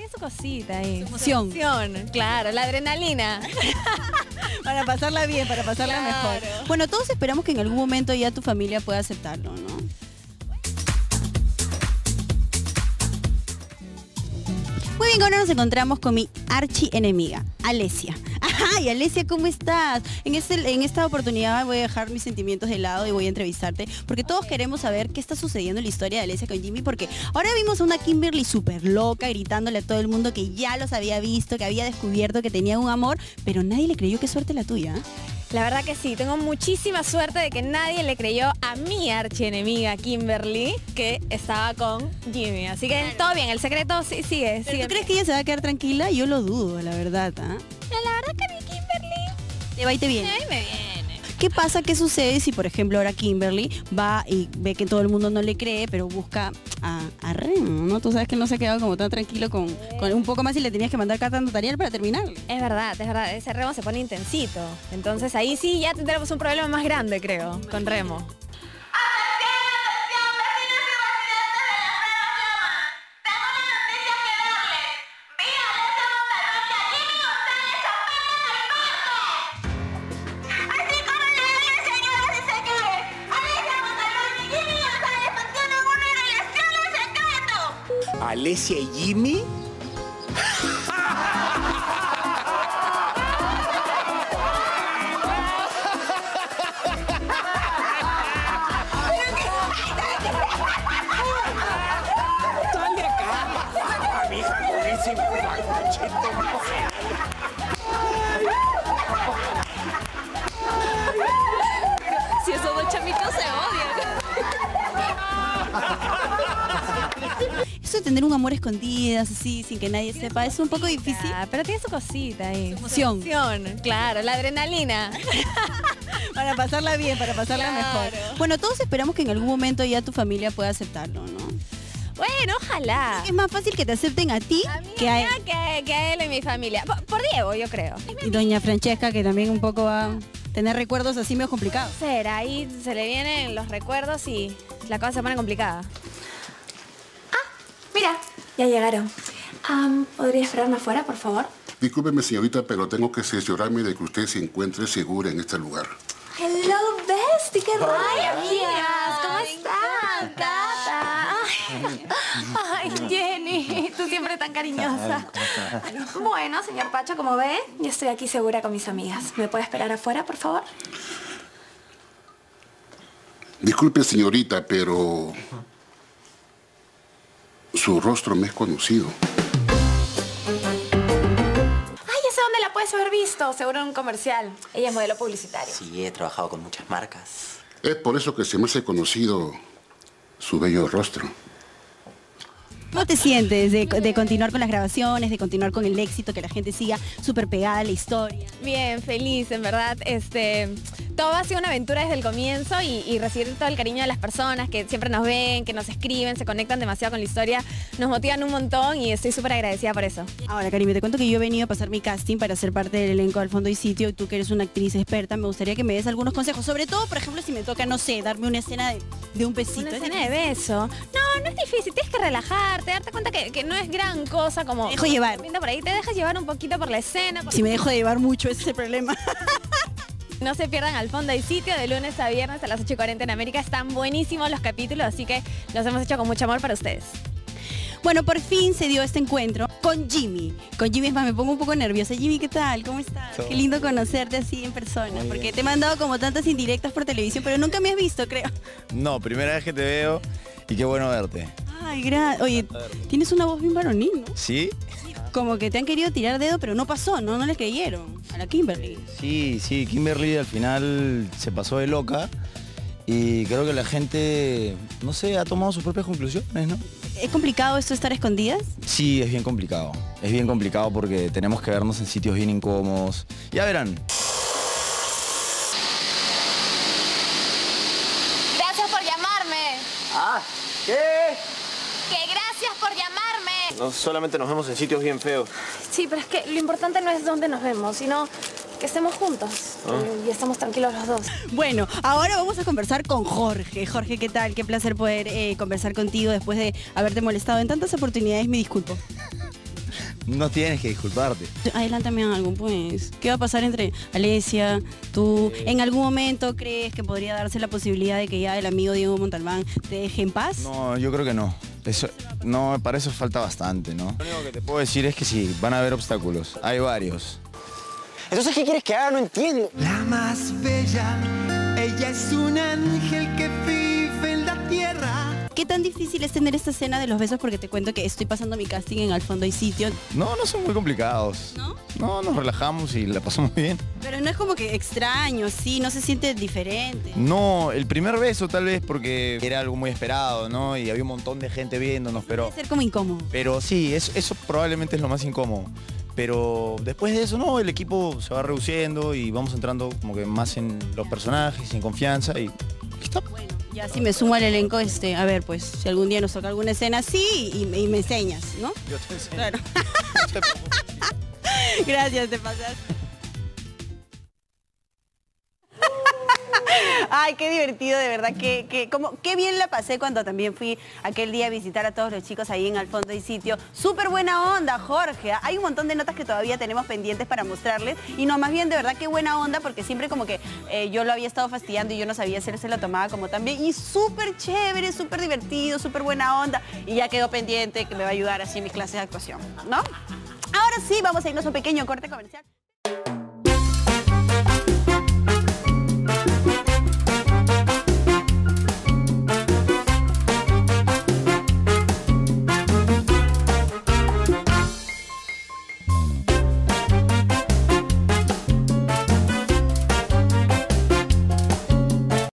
Tiene su cosita ahí. Su emoción. Claro, la adrenalina. Para pasarla bien, para pasarla mejor. Bueno, todos esperamos que en algún momento ya tu familia pueda aceptarlo, ¿no? Muy bien, ahora nos encontramos con mi archienemiga, Alessia. ¡Ay, Alessia, ¿cómo estás? En esta oportunidad voy a dejar mis sentimientos de lado y voy a entrevistarte, porque todos queremos saber qué está sucediendo en la historia de Alessia con Jimmy, porque ahora vimos a una Kimberly súper loca, gritándole a todo el mundo que ya los había visto, que había descubierto que tenía un amor, pero nadie le creyó. Qué suerte la tuya, ¿eh? La verdad que sí, tengo muchísima suerte de que nadie le creyó a mi archienemiga Kimberly que estaba con Jimmy. Así que todo bien, el secreto sí, sigue. ¿Pero tú crees que ella se va a quedar tranquila? Yo lo dudo, la verdad. ¿Ah? No, la verdad que mi Kimberly... ¿Te va y te viene? Ahí me viene. ¿Qué pasa? ¿Qué sucede si, por ejemplo, ahora Kimberly va y ve que todo el mundo no le cree, pero busca a Remo, ¿no? Tú sabes que no se ha quedado como tan tranquilo con un poco más y le tenías que mandar carta notarial para terminar. Es verdad, es verdad. Ese Remo se pone intensito. Entonces ahí sí ya tendremos un problema más grande, creo, con Remo. Alessia y Jimmy. Sal de acá. Mi hija con ese machete más. Si esos dos chamitos se odian. Eso de tener un amor escondidas, así, sin que nadie sepa, es un poco difícil. Pero tiene su cosita ahí. Su emoción. Claro, la adrenalina. Para pasarla bien, para pasarla mejor. Bueno, todos esperamos que en algún momento ya tu familia pueda aceptarlo, ¿no? Bueno, ojalá. Es más fácil que te acepten a ti que a él y mi familia. Por Diego, yo creo. Y doña Francesca, que también un poco va a tener recuerdos así medio complicados. Será, ahí se le vienen los recuerdos y la cosa se pone complicada. Mira, ya llegaron. ¿Podría esperarme afuera, por favor? Discúlpeme, señorita, pero tengo que cerciorarme de que usted se encuentre segura en este lugar. Hello, bestie. ¡Qué raya, amigas! ¿Cómo estás, Tata? Ay, Jenny, tú siempre tan cariñosa. Bueno, señor Pacho, como ve, yo estoy aquí segura con mis amigas. ¿Me puede esperar afuera, por favor? Disculpe, señorita, pero... su rostro me es conocido. Ay, ya sé dónde la puedes haber visto. Seguro en un comercial. Ella es modelo publicitario. Sí, he trabajado con muchas marcas. Es por eso que se me hace conocido su bello rostro. ¿Cómo te sientes de continuar con las grabaciones, de continuar con el éxito, que la gente siga súper pegada a la historia? Bien, feliz, en verdad. Todo ha sido una aventura desde el comienzo y recibir todo el cariño de las personas que siempre nos ven, que nos escriben, se conectan demasiado con la historia, nos motivan un montón y estoy súper agradecida por eso. Ahora, Karime, te cuento que yo he venido a pasar mi casting para ser parte del elenco Al Fondo hay Sitio y tú, que eres una actriz experta, me gustaría que me des algunos consejos. Sobre todo, por ejemplo, si me toca, no sé, darme una escena de un besito. ¿Una escena de beso? No, no es difícil, tienes que relajar. Te darte cuenta que no es gran cosa como... Te dejo llevar. Por ahí, te dejas llevar un poquito por la escena. Si me dejo de llevar mucho, ese es el problema. No se pierdan Al Fondo hay Sitio, de lunes a viernes a las 8:40 en América. Están buenísimos los capítulos, así que los hemos hecho con mucho amor para ustedes. Bueno, por fin se dio este encuentro con Jimmy. Con Jimmy, es más, me pongo un poco nerviosa. Jimmy, ¿qué tal? ¿Cómo estás? Qué lindo conocerte así en persona, porque te he mandado como tantas indirectas por televisión, pero nunca me has visto, creo. No, primera vez que te veo y qué bueno verte. Ay, gracias. Oye, tienes una voz bien varonil, ¿no? Sí. Como que te han querido tirar dedo, pero no pasó, ¿no? No les creyeron a la Kimberly. Sí, sí, Kimberly al final se pasó de loca y creo que la gente, no sé, ha tomado sus propias conclusiones, ¿no? ¿Es complicado esto de estar escondidas? Sí, es bien complicado. Es bien complicado porque tenemos que vernos en sitios bien incómodos. Ya verán. Gracias por llamarme. Ah, ¿qué? Que gracias por llamarme. No, solamente nos vemos en sitios bien feos. Sí, pero es que lo importante no es dónde nos vemos, sino que estemos juntos y estamos tranquilos los dos. Bueno, ahora vamos a conversar con Jorge. Jorge, ¿qué tal? Qué placer poder conversar contigo después de haberte molestado en tantas oportunidades. Me disculpo. No tienes que disculparte. Adelántame algo, pues. ¿Qué va a pasar entre Alessia, tú? ¿En algún momento crees que podría darse la posibilidad de que ya el amigo Diego Montalbán te deje en paz? No, yo creo que no. Eso, no, para eso falta bastante, ¿no? Lo único que te puedo decir es que sí, van a haber obstáculos. Hay varios. Entonces, ¿qué quieres que haga? No entiendo. La más bella, ella es un ángel que vive en la tierra. ¿Qué tan difícil es tener esta escena de los besos? Porque te cuento que estoy pasando mi casting en Al Fondo Hay Sitio. No, no son muy complicados. ¿No? No, nos relajamos y la pasamos bien. Pero no es como que extraño, sí, no se siente diferente. No, el primer beso tal vez porque era algo muy esperado, ¿no? Y había un montón de gente viéndonos, pero... Puede ser como incómodo. Pero sí, eso probablemente es lo más incómodo. Pero después de eso, no, el equipo se va reduciendo y vamos entrando como que más en los personajes, en confianza y... ¿Listo? Bueno. Ya si me sumo al elenco, a ver, pues, si algún día nos toca alguna escena así y me enseñas, ¿no? Yo te enseño. Claro. Gracias, te pasas. Ay, qué divertido, de verdad, qué bien la pasé cuando también fui aquel día a visitar a todos los chicos ahí en Al Fondo Hay Sitio. Súper buena onda, Jorge. Hay un montón de notas que todavía tenemos pendientes para mostrarles. Y no, más bien, de verdad, qué buena onda, porque siempre como que yo lo había estado fastidiando y yo no sabía hacer, se lo tomaba como también. Y súper chévere, súper divertido, súper buena onda. Y ya quedó pendiente que me va a ayudar así en mis clases de actuación, ¿no? Ahora sí, vamos a irnos a un pequeño corte comercial.